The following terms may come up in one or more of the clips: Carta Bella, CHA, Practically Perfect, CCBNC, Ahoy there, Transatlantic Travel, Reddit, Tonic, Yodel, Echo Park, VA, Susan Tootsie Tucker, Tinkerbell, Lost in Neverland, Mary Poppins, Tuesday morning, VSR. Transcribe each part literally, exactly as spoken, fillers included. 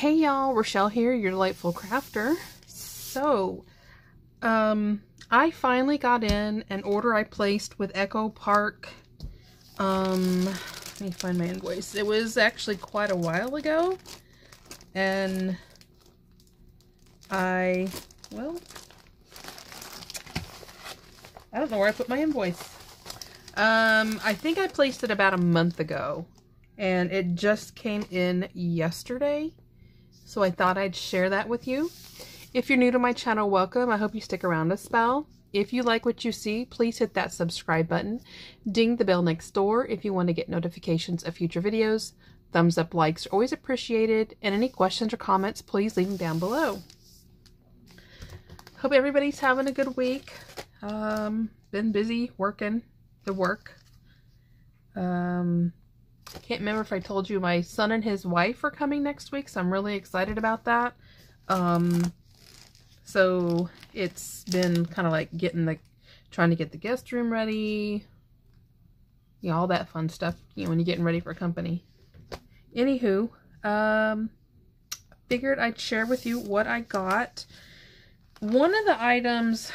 Hey y'all, Rochelle here, your delightful crafter. So, um, I finally got in an order I placed with Echo Park. Um, let me find my invoice. It was actually quite a while ago, and I, well, I don't know where I put my invoice. Um, I think I placed it about a month ago, and it just came in yesterday. So I thought I'd share that with you. If you're new to my channel, welcome. I hope you stick around a spell. If you like what you see, please hit that subscribe button. Ding the bell next door if you want to get notifications of future videos. Thumbs up, likes are always appreciated. And any questions or comments, please leave them down below. Hope everybody's having a good week. Um, been busy working the work. Um... Can't remember if I told you my son and his wife are coming next week, so I'm really excited about that. Um, so it's been kind of like getting the, trying to get the guest room ready, you know, all that fun stuff, you know, when you're getting ready for company. Anywho, um, figured I'd share with you what I got. One of the items,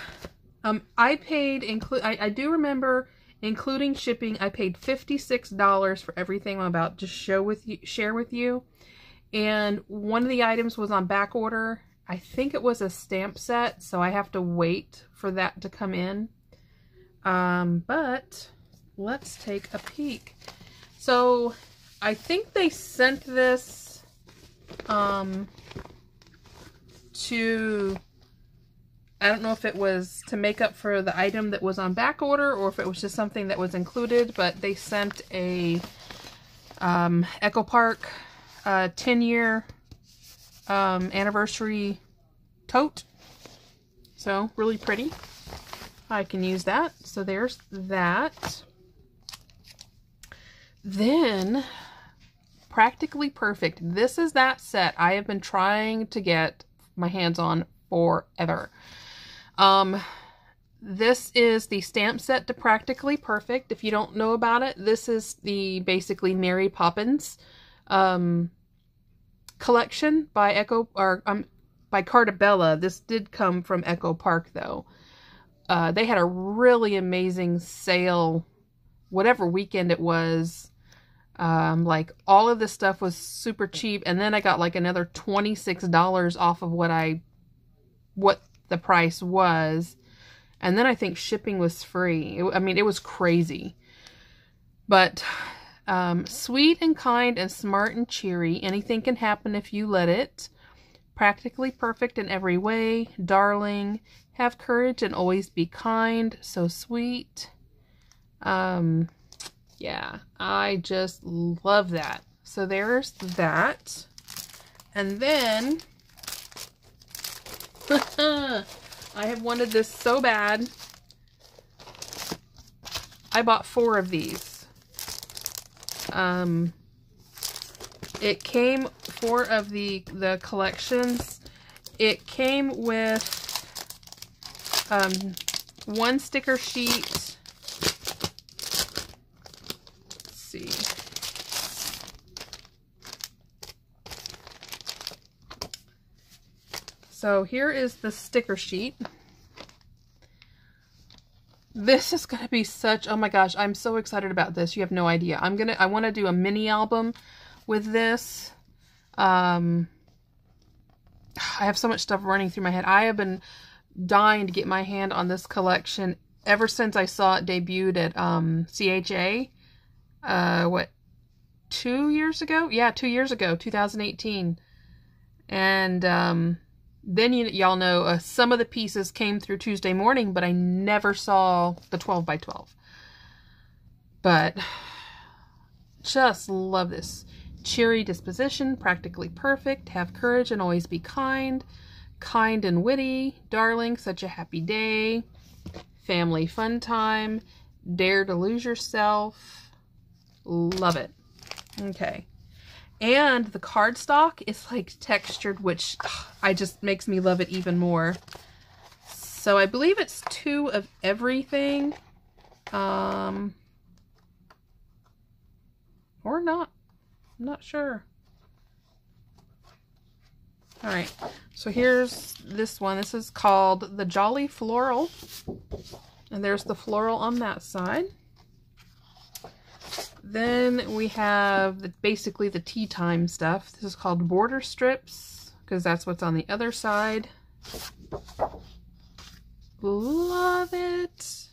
um, I paid, include, I, I do remember. Including shipping, I paid fifty-six dollars for everything I'm about to show with you, share with you. And one of the items was on back order. I think it was a stamp set, so I have to wait for that to come in. Um, but let's take a peek. So I think they sent this um, to... I don't know if it was to make up for the item that was on back order or if it was just something that was included, but they sent a um, Echo Park uh, ten year um, anniversary tote. So really pretty. I can use that. So there's that. Then Practically Perfect. This is that set I have been trying to get my hands on forever. Um, this is the stamp set to Practically Perfect. If you don't know about it, this is the basically Mary Poppins, um, collection by Echo, or, um, by Carta Bella. This did come from Echo Park though. Uh, they had a really amazing sale, whatever weekend it was. Um, like all of this stuff was super cheap. And then I got like another twenty-six dollars off of what I, what the price was, and then I think shipping was free. It, I mean, it was crazy. But um, sweet and kind and smart and cheery, anything can happen if you let it. Practically perfect in every way, darling. Have courage and always be kind. So sweet. Um, yeah, I just love that. So there's that, and then. I have wanted this so bad. I bought four of these. Um, it came, four of the, the collections. It came with um, one sticker sheet. Let's see. So here is the sticker sheet. This is going to be such, oh my gosh, I'm so excited about this. You have no idea. I'm going to, I want to do a mini album with this. Um, I have so much stuff running through my head. I have been dying to get my hand on this collection ever since I saw it debuted at um, C H A. Uh, what, two years ago? Yeah, two years ago, two thousand eighteen. And, um... then y'all know uh, some of the pieces came through Tuesday morning, but I never saw the twelve by twelve. But just love this. Cheery disposition, practically perfect, have courage and always be kind. Kind and witty, darling, such a happy day. Family fun time, dare to lose yourself. Love it. Okay. And the cardstock is like textured, which ugh, I just makes me love it even more. So I believe it's two of everything, um, or not. I'm not sure. All right, so here's this one. This is called the Jolly Floral. And there's the floral on that side. Then we have the, basically the tea time stuff. This is called border strips because that's what's on the other side. Love it.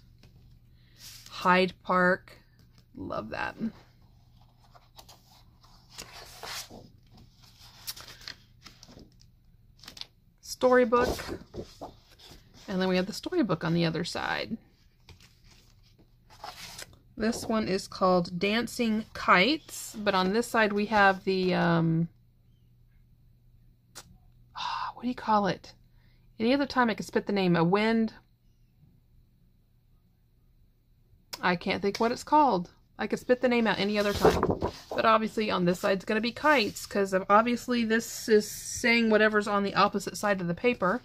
Hyde Park. Love that. Storybook. And then we have the storybook on the other side. This one is called Dancing Kites, but on this side we have the, um, what do you call it? Any other time I could spit the name, a wind. I can't think what it's called. I could spit the name out any other time. But obviously on this side it's going to be kites, because obviously this is saying whatever's on the opposite side of the paper.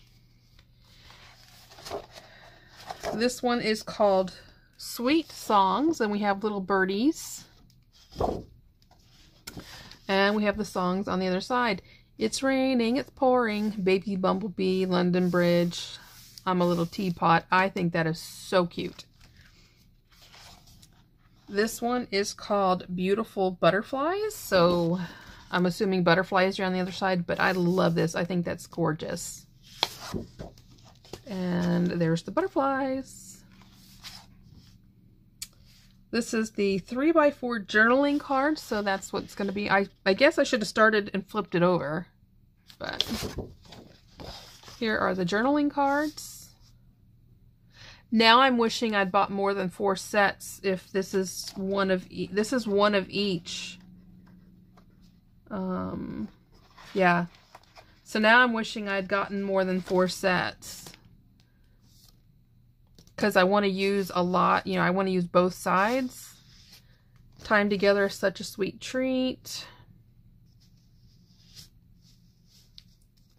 This one is called Sweet Songs, and we have little birdies. And we have the songs on the other side. It's raining, it's pouring, baby bumblebee, London Bridge, I'm a little teapot. I think that is so cute. This one is called Beautiful Butterflies, so I'm assuming butterflies are on the other side, but I love this. I think that's gorgeous. And there's the butterflies. This is the three by four journaling card, so that's what's going to be. I, I guess I should have started and flipped it over, but here are the journaling cards. Now I'm wishing I'd bought more than four sets if this is one of e this is one of each. Um, yeah. So now I'm wishing I'd gotten more than four sets. Because I want to use a lot, you know, I want to use both sides. Time together is such a sweet treat.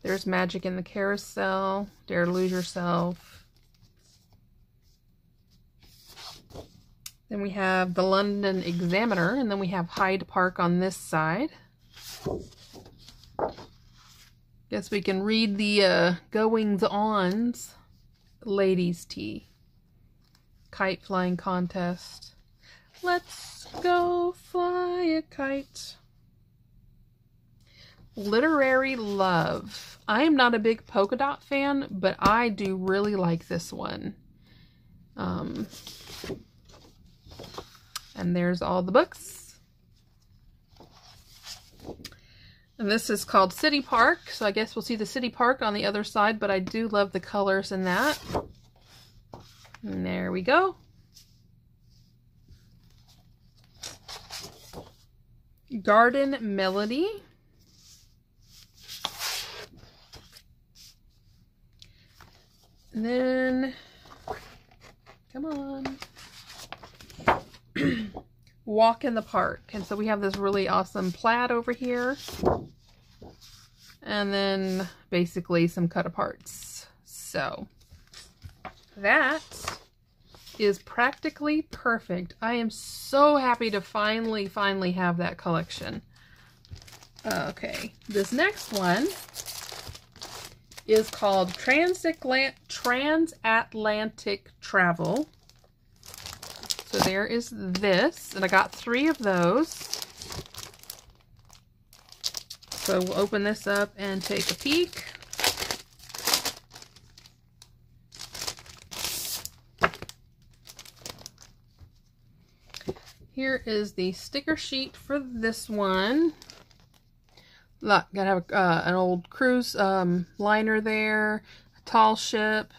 There's Magic in the Carousel. Dare to Lose Yourself. Then we have the London Examiner, and then we have Hyde Park on this side. Guess we can read the uh, goings-ons. Ladies' Tea. Kite flying contest. Let's go fly a kite. Literary Love. I am not a big polka dot fan, but I do really like this one. Um, and there's all the books. And this is called City Park, so I guess we'll see the City Park on the other side, but I do love the colors in that. And there we go. Garden Melody. And then, come on. Walk in the Park. And so we have this really awesome plaid over here. And then basically some cut-aparts. So that is practically perfect. I am so happy to finally, finally have that collection. Okay, this next one is called Transatlant- Transatlantic Travel. So there is this, and I got three of those. So we'll open this up and take a peek. Here is the sticker sheet for this one. Look, gotta have a, uh, an old cruise um, liner there, a tall ship.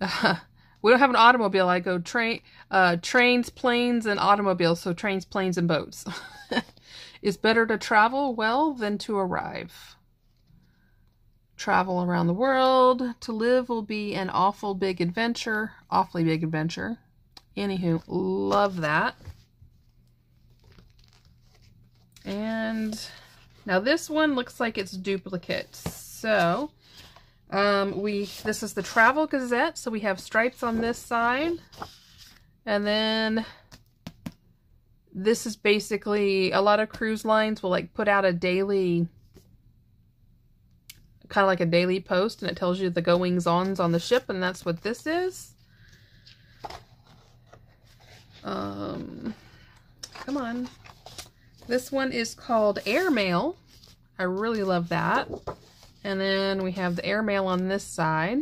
Uh, we don't have an automobile. I go train, uh, trains, planes, and automobiles. So trains, planes, and boats. It's better to travel well than to arrive. Travel around the world. To live will be an awful big adventure. Awfully big adventure. Anywho, love that. And now this one looks like it's duplicate. So um, we this is the Travel Gazette. So we have stripes on this side. And then this is basically a lot of cruise lines will like put out a daily kind of like a daily post, and it tells you the goings-ons on the ship, and that's what this is. Um, come on. This one is called Airmail. I really love that. And then we have the Airmail on this side.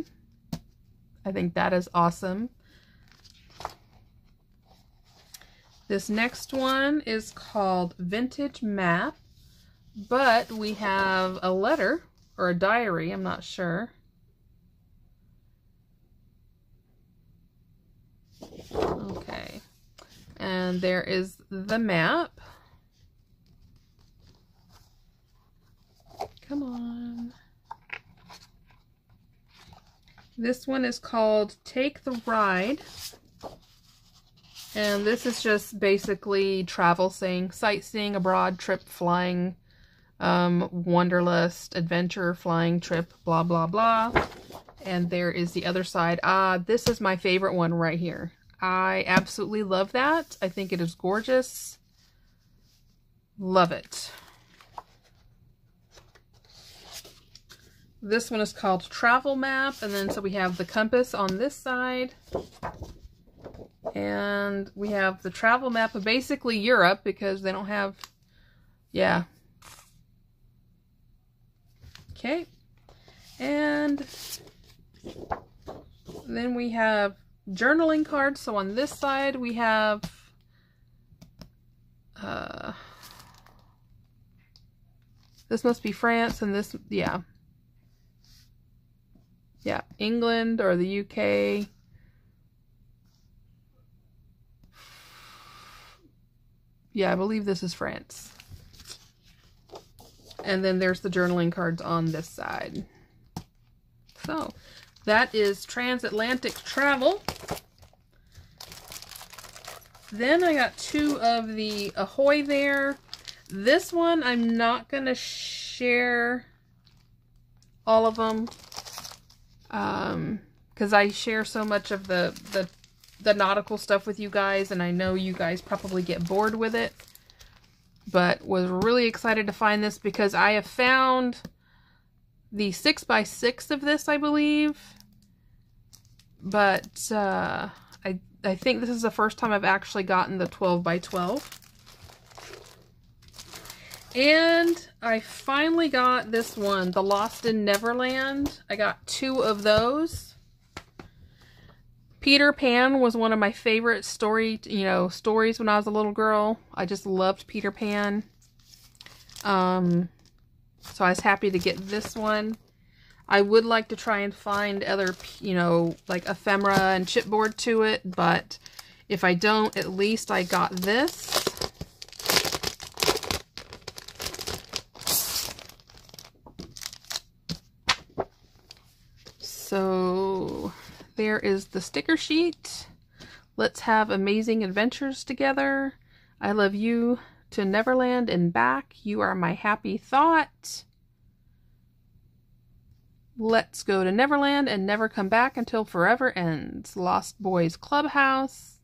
I think that is awesome. This next one is called Vintage Map, but we have a letter or a diary, I'm not sure. Okay, and there is the map. Come on. This one is called Take the Ride. And this is just basically travel saying, sightseeing, abroad, trip, flying, um, wanderlust, adventure, flying, trip, blah, blah, blah. And there is the other side. Ah, this is my favorite one right here. I absolutely love that. I think it is gorgeous. Love it. This one is called Travel Map. And then so we have the compass on this side. And we have the travel map of basically Europe, because they don't have, yeah. Okay. And then we have journaling cards. So on this side we have, uh, this must be France, and this, yeah. Yeah, England or the U K. Yeah, I believe this is France. And then there's the journaling cards on this side. So, that is Transatlantic Travel. Then I got two of the Ahoy there. This one, I'm not going to share all of them. Um, because I share so much of the... the the nautical stuff with you guys, and I know you guys probably get bored with it, but was really excited to find this because I have found the six by six of this, I believe, but uh, I, I think this is the first time I've actually gotten the twelve by twelve. And I finally got this one, the Lost in Neverland. I got two of those. Peter Pan was one of my favorite story, you know, stories when I was a little girl. I just loved Peter Pan. Um, so I was happy to get this one. I would like to try and find other, you know, like ephemera and chipboard to it, but if I don't, at least I got this. So... there is the sticker sheet. Let's have amazing adventures together. I love you to Neverland and back. You are my happy thought. Let's go to Neverland and never come back until forever ends. Lost Boys Clubhouse.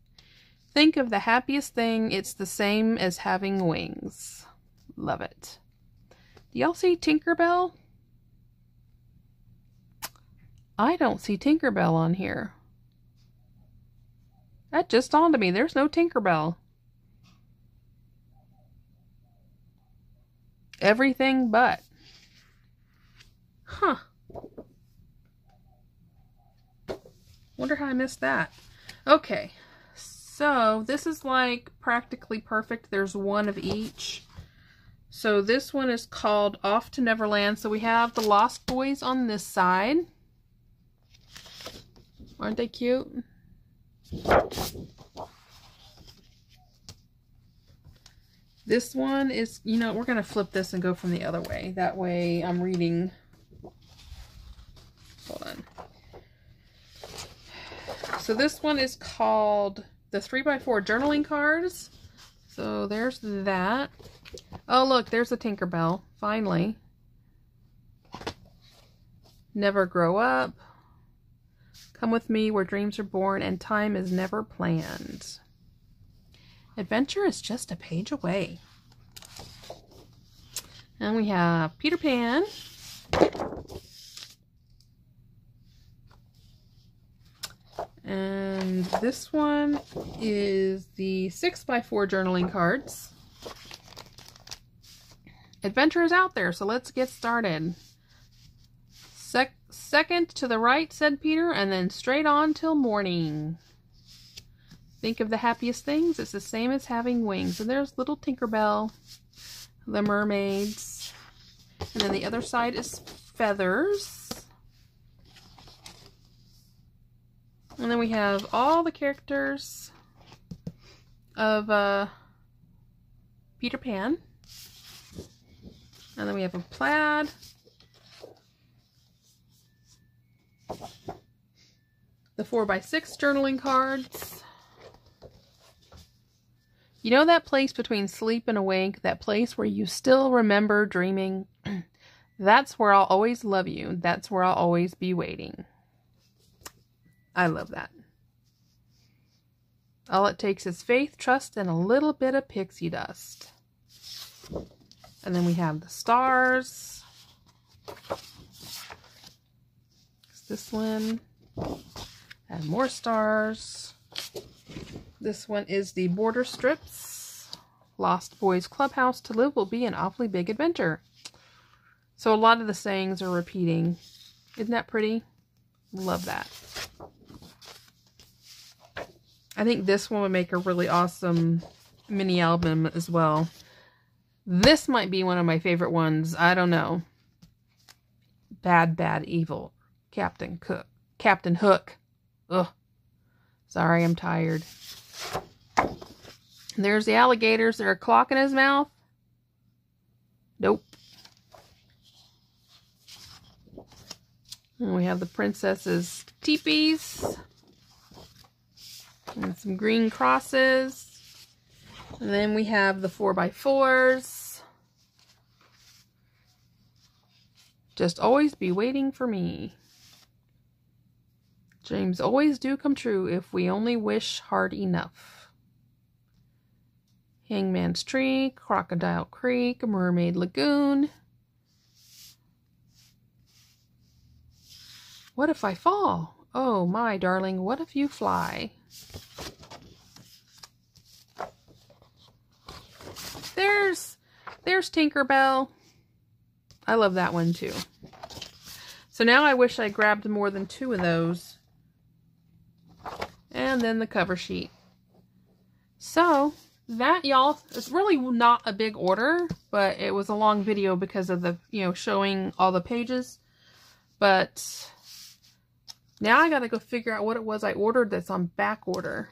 Think of the happiest thing. It's the same as having wings. Love it. Do y'all see Tinkerbell? I don't see Tinkerbell on here. That just dawned on me. There's no Tinkerbell. Everything but. Huh. Wonder how I missed that. Okay. So this is like practically perfect. There's one of each. So this one is called Off to Neverland. So we have the Lost Boys on this side. Aren't they cute? This one is, you know, we're going to flip this and go from the other way. That way I'm reading. Hold on. So this one is called the three by four Journaling Cards. So there's that. Oh, look, there's a Tinkerbell. Finally. Never grow up. Come with me where dreams are born and time is never planned. Adventure is just a page away. And we have Peter Pan. And this one is the six by four journaling cards. Adventure is out there, so let's get started. Sec second to the right, said Peter, and then straight on till morning. Think of the happiest things. It's the same as having wings. And there's little Tinkerbell, the mermaids. And then the other side is feathers. And then we have all the characters of uh, Peter Pan. And then we have a plaid. The four by six journaling cards. You know that place between sleep and awake, that place where you still remember dreaming? That's where I'll always love you. That's where I'll always be waiting. I love that. All it takes is faith, trust, and a little bit of pixie dust. And then we have the stars. It's this one. And more stars. This one is the border strips. Lost Boys Clubhouse. To live will be an awfully big adventure. So a lot of the sayings are repeating. Isn't that pretty? Love that. I think this one would make a really awesome mini album as well. This might be one of my favorite ones. I don't know. Bad, Bad, Evil. Captain Cook. Captain Hook. Ugh. Sorry, I'm tired. There's the alligators. There's a clock in his mouth. Nope. And we have the princess's teepees. And some green crosses. And then we have the four by fours. Just always be waiting for me. Dreams always do come true if we only wish hard enough. Hangman's Tree, Crocodile Creek, Mermaid Lagoon. What if I fall? Oh, my darling, what if you fly? There's, there's Tinkerbell. I love that one, too. So now I wish I grabbed more than two of those. And then the cover sheet. So, that, y'all, it's really not a big order, but it was a long video because of the, you know, showing all the pages. But now I gotta go figure out what it was I ordered that's on back order.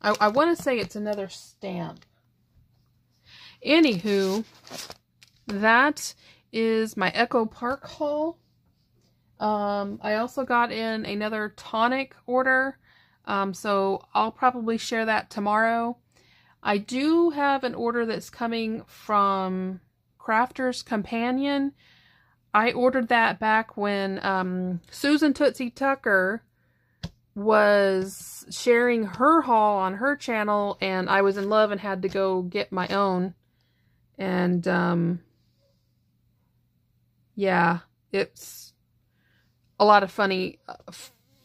I, I want to say it's another stamp. Anywho, that is my Echo Park haul. Um, I also got in another Tonic order, um, so I'll probably share that tomorrow. I do have an order that's coming from Crafters Companion. I ordered that back when um, Susan Tootsie Tucker was sharing her haul on her channel, and I was in love and had to go get my own. And, um, yeah, it's a lot of funny,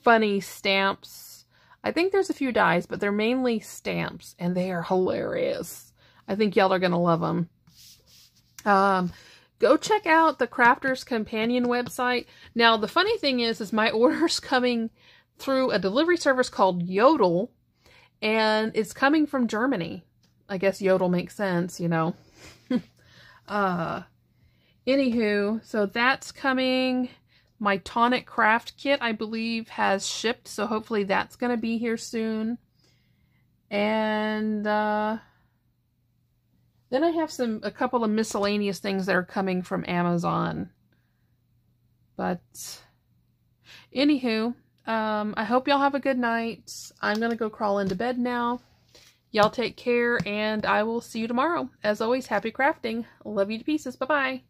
funny stamps. I think there's a few dies, but they're mainly stamps, and they are hilarious. I think y'all are going to love them. Um... Go check out the Crafters Companion website. Now, the funny thing is, is my order's coming through a delivery service called Yodel, and it's coming from Germany. I guess Yodel makes sense, you know. uh, anywho, so that's coming. My Tonic Craft Kit, I believe, has shipped, so hopefully that's going to be here soon. And, uh... Then I have some a couple of miscellaneous things that are coming from Amazon. But anywho, um, I hope y'all have a good night. I'm going to go crawl into bed now. Y'all take care, and I will see you tomorrow. As always, happy crafting. Love you to pieces. Bye-bye.